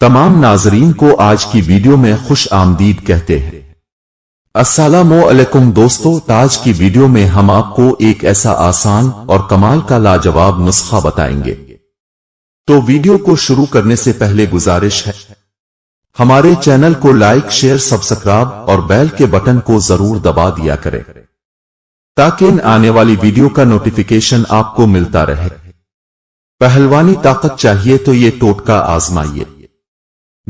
तमाम नाजरीन को आज की वीडियो में खुश आमदीद कहते हैं। अस्सलामु अलैकुम दोस्तों, आज की वीडियो में हम आपको एक ऐसा आसान और कमाल का लाजवाब नुस्खा बताएंगे। तो वीडियो को शुरू करने से पहले गुजारिश है, हमारे चैनल को लाइक, शेयर, सब्सक्राइब और बेल के बटन को जरूर दबा दिया करें ताकि इन आने वाली वीडियो का नोटिफिकेशन आपको मिलता रहे। पहलवानी ताकत चाहिए तो ये टोटका आजमाइए।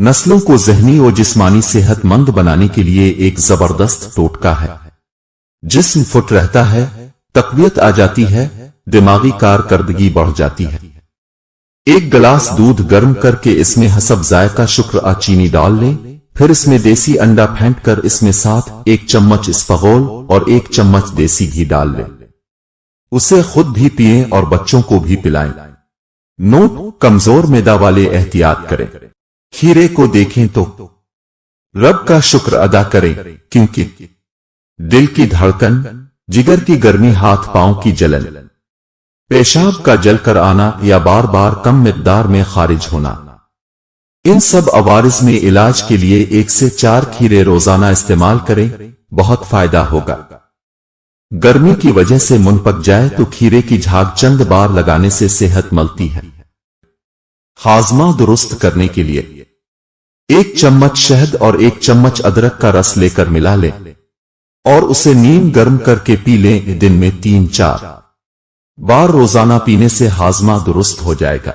नस्लों को ज़हनी और जिस्मानी सेहतमंद बनाने के लिए एक जबरदस्त टोटका है। जिस्म फुट रहता है, तकवियत आ जाती है, दिमागी कारकर्दगी बढ़ जाती है। एक गिलास दूध गर्म करके इसमें हसब जायका शुक्र चीनी डाल लें, फिर इसमें देसी अंडा फेंट कर इसमें साथ एक चम्मच इसबगोल और एक चम्मच देसी घी डाल लें। उसे खुद भी पिए और बच्चों को भी पिलाएं। नोट, कमजोर मैदा वाले एहतियात करें। खीरे को देखें तो रब का शुक्र अदा करें, क्योंकि दिल की धड़कन, जिगर की गर्मी, हाथ पांव की जलन, पेशाब का जल कर आना या बार बार कम मिकदार में खारिज होना, इन सब अवारिज में इलाज के लिए 1 से 4 खीरे रोजाना इस्तेमाल करें, बहुत फायदा होगा। गर्मी की वजह से मुंह पक जाए तो खीरे की झाग चंद बार लगाने से सेहत मिलती है। हाजमा दुरुस्त करने के लिए 1 चम्मच शहद और 1 चम्मच अदरक का रस लेकर मिला लें और उसे नीम गर्म करके पी लें। दिन में 3-4 बार रोजाना पीने से हाजमा दुरुस्त हो जाएगा।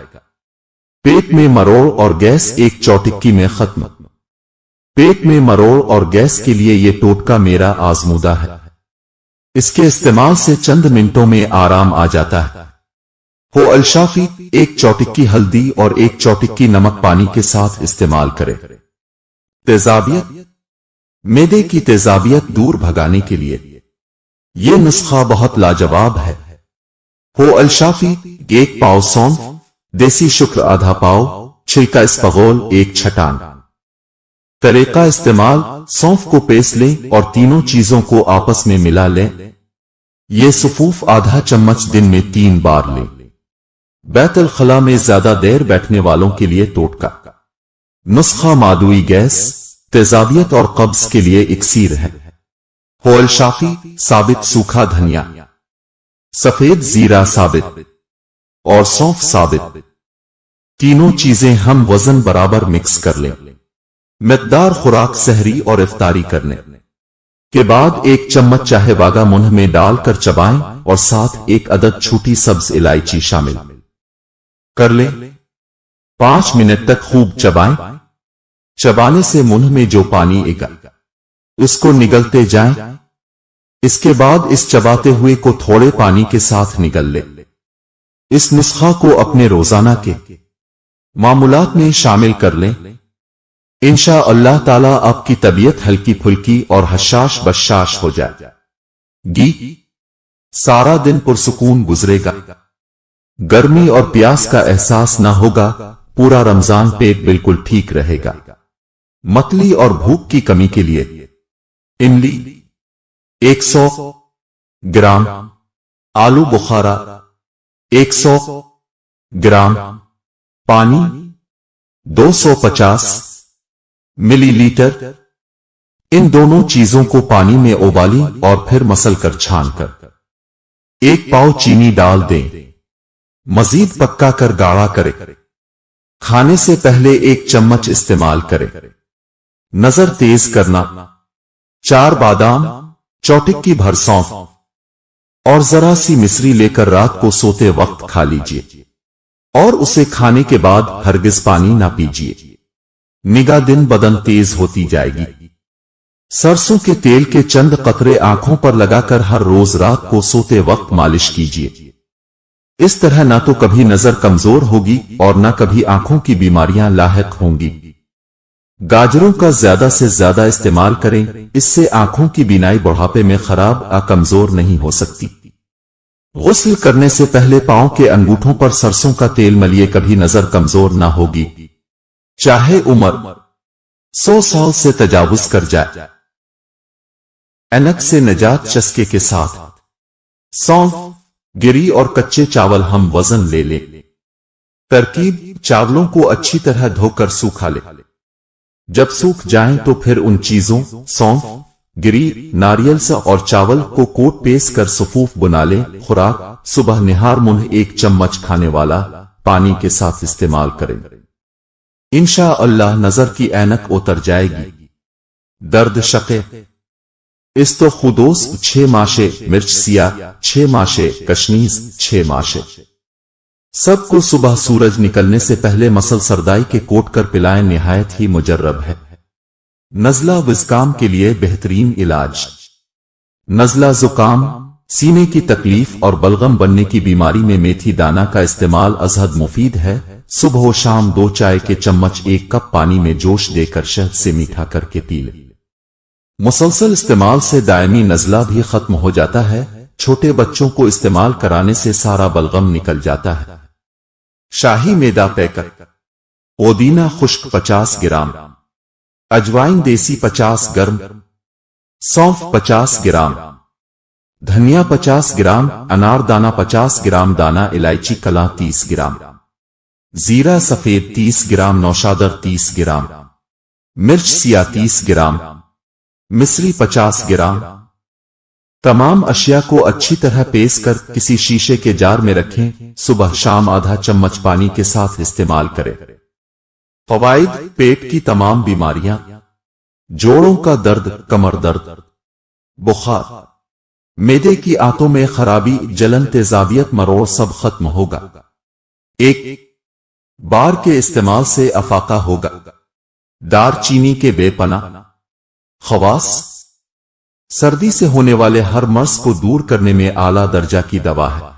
पेट में मरोड़ और गैस 1 चौटिक्की में खत्म। पेट में मरोड़ और गैस के लिए यह टोटका मेरा आजमूदा है। इसके इस्तेमाल से चंद मिनटों में आराम आ जाता है। हो अलशाफी 1 चौटिक्की हल्दी और 1 चौटिक्की नमक पानी के साथ इस्तेमाल करें। तेजाबियत, मैदे की तेजाबियत दूर भगाने के लिए यह नुस्खा बहुत लाजवाब है। हो अलशाफी 1 पाव सौंफ, देसी शुक्र ½ पाव, छिलका इसबगोल 1 छटान। तरीका इस्तेमाल, सौंफ को पेस लें और तीनों चीजों को आपस में मिला लें। यह सफूफ ½ चम्मच दिन में 3 बार लें। बैतुल खला में ज्यादा देर बैठने वालों के लिए टोटका नुस्खा मादुई गैस, तेजाबियत और कब्ज के लिए इक्सीर है। होल शाफी, साबित सूखा धनिया, सफेद जीरा साबित और सौंफ साबित, तीनों चीजें हम वजन बराबर मिक्स कर लें। मिकदार खुराक सहरी और इफ्तारी करने के बाद 1 चम्मच चाहे बागा मुंह में डालकर चबाएं और साथ एक अदद छोटी सब्ज इलायची शामिल कर ले। 5 मिनट तक खूब चबाएं। चबाने से मुंह में जो पानी आएगा उसको निगलते जाएं। इसके बाद इस चबाते हुए को थोड़े पानी के साथ निगल ले। इस नुस्खा को अपने रोजाना के मामूलात में शामिल कर लें। इंशा अल्लाह ताला आपकी तबीयत हल्की फुल्की और हशाश बशाश हो जाएगी। सारा दिन पुरसुकून गुजरेगा, गर्मी और प्यास का एहसास ना होगा। पूरा रमजान पेट बिल्कुल ठीक रहेगा। मतली और भूख की कमी के लिए इमली 100 ग्राम, आलू बुखारा 100 ग्राम, पानी 250 मिलीलीटर, इन दोनों चीजों को पानी में उबाली और फिर मसल कर छान कर 1 पाव चीनी डाल दें। मजीद पक्का कर गाढ़ा करें। खाने से पहले 1 चम्मच इस्तेमाल करें। नजर तेज करना, 4 बादाम, चौटिक्की भर सौंफ और जरा सी मिश्री लेकर रात को सोते वक्त खा लीजिए और उसे खाने के बाद हरगिज पानी ना पीजिए। निगाह दिन बदन तेज होती जाएगी। सरसों के तेल के चंद कतरे आंखों पर लगाकर हर रोज रात को सोते वक्त मालिश कीजिए। इस तरह ना तो कभी नजर कमजोर होगी और ना कभी आंखों की बीमारियां लाहिक होंगी। गाजरों का ज्यादा से ज्यादा इस्तेमाल करें, इससे आंखों की बीनाई बुढ़ापे में खराब या कमजोर नहीं हो सकती। गुस्ल करने से पहले पांव के अंगूठों पर सरसों का तेल मलिए, कभी नजर कमजोर ना होगी। चाहे उम्र 100 साल से तजावुज कर जाए, ऐनक से निजात चस्के के साथ सौंफ, गिरी और कच्चे चावल हम वजन ले ले। तरकीब, चावलों को अच्छी तरह धोकर सूखा ले। जब सूख जाएं तो फिर उन चीजों सौंफ, गिरी, नारियल सा और चावल को कोट पेस कर सफूफ बना ले। खुराक सुबह निहार मुन्ह एक चम्मच खाने वाला पानी के साथ इस्तेमाल करें। इंशाअल्लाह नजर की ऐनक उतर जाएगी। दर्द शके इस तो खुदोस 6 माशे, मिर्च सिया 6 माशे, कशनीज 6 माशे। सबको सुबह सूरज निकलने से पहले मसल सरदाई के कोट कर पिलाएं, निहायत ही मुजर्रब है। नजला जुकाम के लिए बेहतरीन इलाज। नजला जुकाम, सीने की तकलीफ और बलगम बनने की बीमारी में मेथी दाना का इस्तेमाल अजहद मुफीद है। सुबह और शाम 2 चाय के चम्मच 1 कप पानी में जोश देकर शहद से मीठा करके पी लें। मुसलसल इस्तेमाल से दायमी नजला भी खत्म हो जाता है। छोटे बच्चों को इस्तेमाल कराने से सारा बलगम निकल जाता है। शाही मैदा पैकर, पुदीना खुश्क 50 ग्राम, अजवाइन देसी 50 ग्राम, सौंफ 50 ग्राम, धनिया 50 ग्राम, अनारदाना 50 ग्राम, दाना इलायची कला 30 ग्राम, जीरा सफेद 30 ग्राम, नौशादर 30 ग्राम, मिर्च सिया 30 ग्राम, मिस्री 50 ग्राम। तमाम अशिया को अच्छी तरह पेस कर किसी शीशे के जार में रखें। सुबह शाम आधा चम्मच पानी के साथ इस्तेमाल करें। फवाइद, पेट की तमाम बीमारियां, जोड़ों का दर्द, कमर दर्द, बुखार, मेदे की आंतों में खराबी, जलन, तेजाबियत, मरोड़ सब खत्म होगा। 1 बार के इस्तेमाल से अफाका होगा। दारचीनी के बेपनाह खवास, सर्दी से होने वाले हर मर्ज को दूर करने में आला दर्जा की दवा है।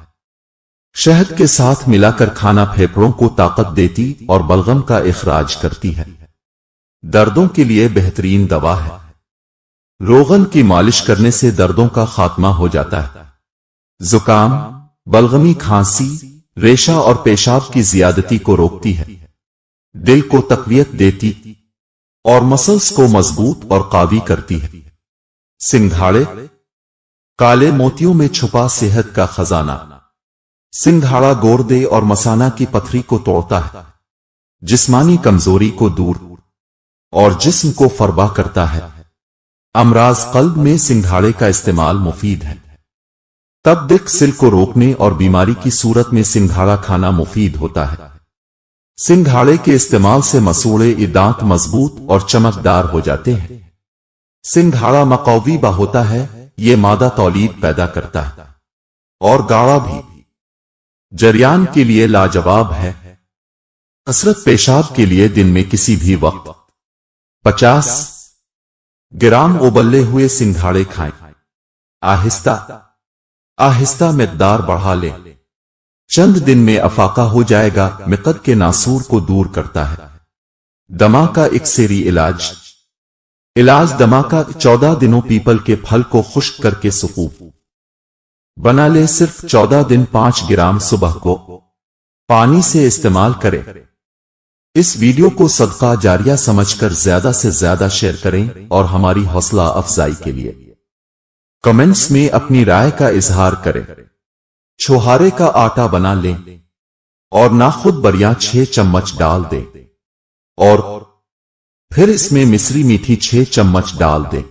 शहद के साथ मिलाकर खाना फेफड़ों को ताकत देती और बलगम का इखराज करती है। दर्दों के लिए बेहतरीन दवा है। रोगन की मालिश करने से दर्दों का खात्मा हो जाता है। जुकाम, बलगमी खांसी, रेशा और पेशाब की ज्यादती को रोकती है। दिल को तकवियत देती और मसल्स को मजबूत और कावी करती है। सिंघाड़े, काले मोतियों में छुपा सेहत का खजाना। सिंघाड़ा गोर्दे और मसाना की पथरी को तोड़ता है, जिस्मानी कमजोरी को दूर और जिस्म को फरबा करता है। अमराज कल्ब में सिंघाड़े का इस्तेमाल मुफीद है। तब दिख सिल को रोकने और बीमारी की सूरत में सिंघाड़ा खाना मुफीद होता है। सिंघाड़े के इस्तेमाल से मसूड़े, दांत मजबूत और चमकदार हो जाते हैं। सिंघाड़ा मकौवीबा होता है। ये मादा तौलीद पैदा करता है और गाढ़ा भी जरियान के लिए लाजवाब है। कसरत पेशाब के लिए दिन में किसी भी वक्त 50 ग्राम उबले हुए सिंघाड़े खाएं। आहिस्ता आहिस्ता मिकदार बढ़ा लें। चंद दिन में अफाका हो जाएगा। मिकद के नासूर को दूर करता है। दमा का इक्सेरी इलाज। इलाज दमा का 14 दिनों पीपल के फल को खुश्क करके सूप बना ले। सिर्फ 14 दिन 5 ग्राम सुबह को पानी से इस्तेमाल करें। इस वीडियो को सदका जारिया समझकर ज्यादा से ज्यादा शेयर करें और हमारी हौसला अफजाई के लिए कमेंट्स में अपनी राय का इजहार करें। छोहारे का आटा बना लें और नाखुद बरियां 6 चम्मच डाल दें और फिर इसमें मिस्री मीठी 6 चम्मच डाल दें।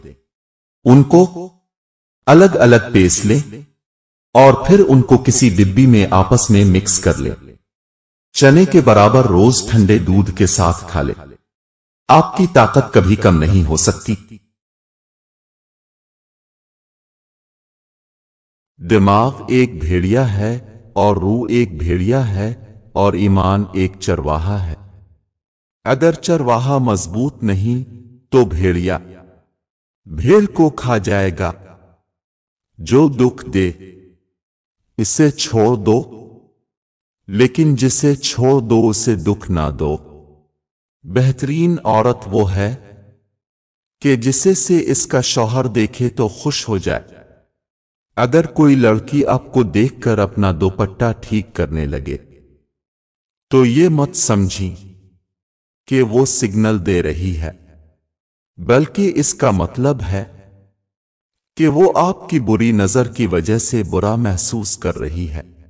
उनको अलग अलग पेस लें और फिर उनको किसी डिब्बी में आपस में मिक्स कर लें। चने के बराबर रोज ठंडे दूध के साथ खा लें। आपकी ताकत कभी कम नहीं हो सकती। दिमाग एक भेड़िया है और रूह एक भेड़िया है और ईमान एक चरवाहा है। अगर चरवाहा मजबूत नहीं तो भेड़िया भेड़ को खा जाएगा। जो दुख दे इसे छोड़ दो, लेकिन जिसे छोड़ दो उसे दुख ना दो। बेहतरीन औरत वो है कि जिसे से इसका शौहर देखे तो खुश हो जाए। अगर कोई लड़की आपको देखकर अपना दोपट्टा ठीक करने लगे तो ये मत समझी कि वो सिग्नल दे रही है, बल्कि इसका मतलब है कि वो आपकी बुरी नजर की वजह से बुरा महसूस कर रही है।